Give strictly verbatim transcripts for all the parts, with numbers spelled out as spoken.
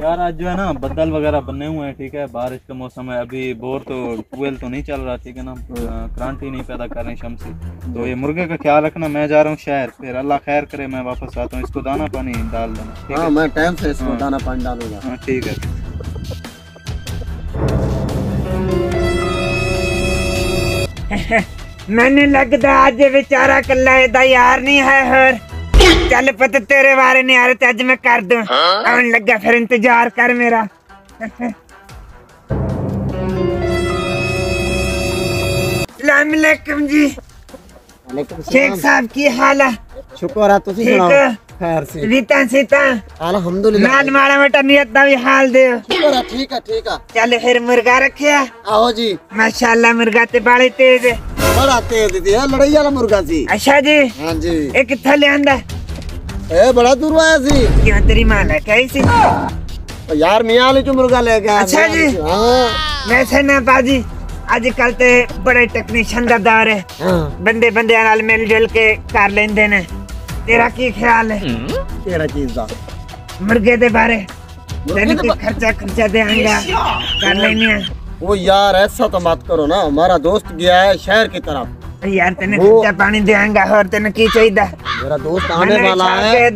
यार आज जो है ना बदल वगैरह बने हुए हैं, ठीक है, बारिश का मौसम है। अभी बोर तो ट्यूबवेल तो नहीं चल रहा, ठीक है ना, करंट ही नहीं पैदा कर रहे शम से। तो ये मुर्गे का ख्याल रखना, मैं जा रहा हूँ शहर, फिर अल्लाह खैर करे मैं वापस आता हूँ। इसको दाना पानी डाल देना, हाँ मैं टाइम से इसको दाना पानी डालूंगा। हाँ ठीक है। मैंने लगता आज बेचारा कला इदा यार नहीं है हर। चल पता तेरे बारे नहीं आ रहे तो आज मैं कर दूं। हाँ? लगा फिर इंतजार कर मेरा। अस्सलाम वालेकुम जी। वालेकुम सलाम। शेख साहब की हाल है? शुक्र है, तुसी सुनाओ? खैर से। रीता सीता अल्हम्दुलिल्लाह। लाल माड़ा मटा नियत दा भी हाल दे। शुक्र है, ठीक है ठीक है। चल फिर मुर्गा रखया? आओ जी। माशाल्लाह मुर्गा ते बड़े तेज है। बड़ा तेज है लड़ाई वाला मुर्गा जी। अच्छा जी। हां जी। ए किथे ले आंदा? ए बड़ा दूर आया सी। क्या तेरी मां ने कही सी? यार मियां ले जो मुर्गा ले गया। अच्छा जी। हां मैं से ना बाजी आजकल ते बड़े टेक्नीशियन दा दौर है। हां बंदे बंदे नाल मिल जुल के कर लेंदे ने। तेरा की ख्याल है तेरा चीज दा मुर्गे दे बारे? मुर्गे ते खर्चा खर्चा दे आंगा कर लेने। वो यार ऐसा तो मत करो ना, हमारा दोस्त गया है शहर की तरफ। यार तेने खर्चा पानी देंगा और तेने की चाहिए? मेरा दोस्त आने वाला है।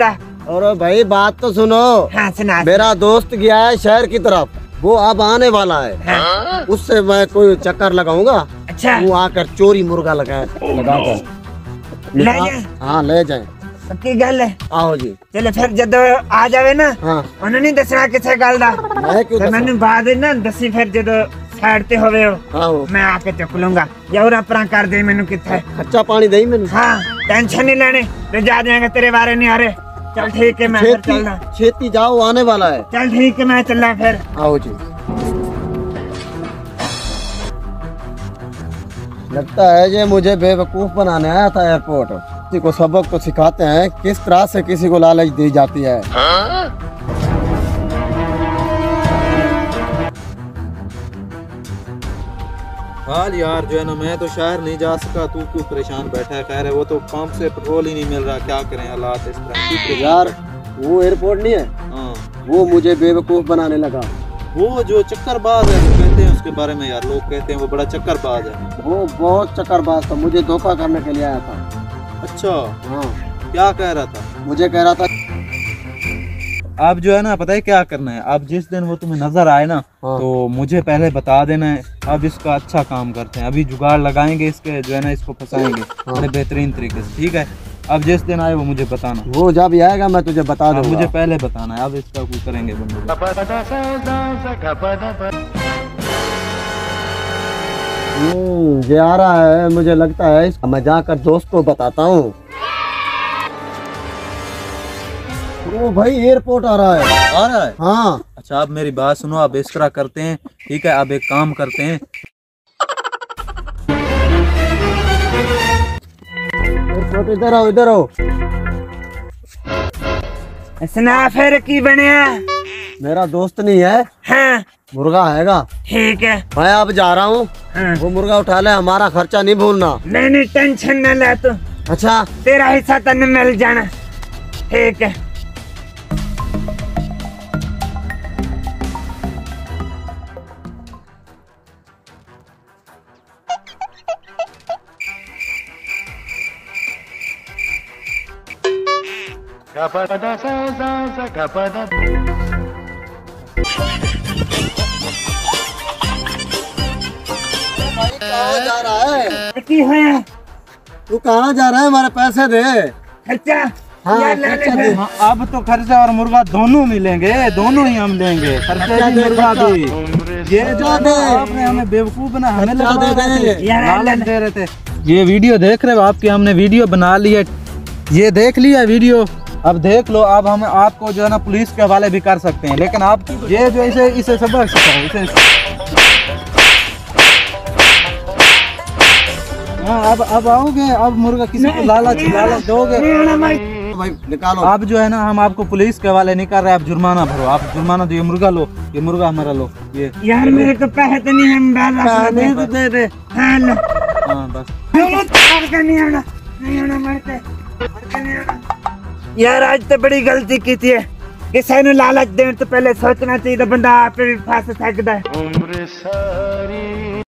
और भाई बात तो सुनो। हाँ, सुना। मेरा दोस्त गया है शहर की तरफ, वो अब आने वाला है। हाँ? उससे मैं कोई चक्कर लगाऊंगा। अच्छा। वो आकर चोरी मुर्गा लगाए लगाकर हाँ ले जाए। पक्की गल है? आओ जी। चलो फिर जब आ जावे ना उन्हें नहीं दसना किसी गल का। मैंने बाद ना दसी फिर जो खैरते होवे हो मैं आके चुक लूंगा। यार अपना कर दे मेनू किथे खर्चा पानी दे मेनू। हां टेंशन नहीं लेने, मैं जा जाएगा तेरे बारे नहीं आ रहे। चल ठीक है मैं चलना। छेती जाओ आने वाला है। चल ठीक है मैं चलना फिर। आओ जी। लगता है ये मुझे बेवकूफ बनाने आया था एयरपोर्ट। किसी को सबक तो सिखाते हैं किस तरह से किसी को लालच दी जाती है। हाँ? हाल यार जो है ना मैं तो शहर नहीं जा सका, तू क्यों परेशान बैठा है? खैर है वो तो पंप से पेट्रोल ही नहीं मिल रहा, क्या करें हालात इस तरह। यार वो एयरपोर्ट नहीं है। हाँ वो मुझे बेवकूफ़ बनाने लगा। वो जो चक्करबाज है वो कहते हैं उसके बारे में, यार लोग कहते हैं वो बड़ा चक्करबाज है। वो बहुत चक्करबाज था, मुझे धोखा करने के लिए आया था। अच्छा। हाँ क्या कह रहा था? मुझे कह रहा था आप जो है ना पता है क्या करना है, आप जिस दिन वो तुम्हें नजर आए ना। हाँ। तो मुझे पहले बता देना है। अब इसका अच्छा काम करते हैं, अभी जुगाड़ लगाएंगे इसके जो है ना, इसको फंसाएंगे बड़े बेहतरीन तरीके से, ठीक है। अब जिस दिन आए वो मुझे बताना। वो जब आएगा मैं तुझे बता दूंगा। मुझे पहले बताना है, अब इसका कुछ करेंगे बंदूक। ये आ रहा है, मुझे लगता है मैं जाकर दोस्त को बताता हूँ। ओ भाई एयरपोर्ट आ रहा है। आ रहा है? हाँ। अच्छा आप मेरी बात सुनो, आप इस तरह करते हैं, ठीक है, आप एक काम करते हैं। एयरपोर्ट इधर आओ इधर आओ। इसना फिर की बनया? मेरा दोस्त नहीं है। हाँ। मुर्गा आएगा, ठीक है। मैं अब जा रहा हूँ। हाँ। वो मुर्गा उठा ले, हमारा खर्चा नहीं भूलना। नहीं नहीं टेंशन न ले तू। अच्छा तेरा हिस्सा तन्ने मिल जाना, ठीक है। तू कहाँ जा रहा है? हमारे पैसे दे। खर्चा? हाँ, खर्चा दे। हाँ, अब तो खर्चा और मुर्गा दोनों मिलेंगे, दोनों ही हम लेंगे, खर्चा भी मुर्गा भी। ये जो आपने हमें बेवकूफ बना, हमें लालच दे रहे थे। ये वीडियो देख रहे हो, आपकी हमने वीडियो बना ली है, ये देख लिया वीडियो, अब देख लो। अब हम आपको जो है ना पुलिस के हवाले भी कर सकते हैं, लेकिन आप ये जो इसे इसे सबक सिखाओ इसे। हाँ अब अब आओगे, अब मुर्गा किसी को लालच लालच दोगे। भाई निकालो। आप जो है ना हम आपको पुलिस के हवाले नहीं कर रहे, आप जुर्माना भरो, आप जुर्माना दो। ये मुर्गा लो, ये मुर्गा हमारा लो। ये यार मेरे को पैसे नहीं है, दे दे। हाँ बस यार आज तो बड़ी गलती की थी, किसी ने लालच देने तो पहले सोचना चाहिए बंदा अपने फांस सकता है।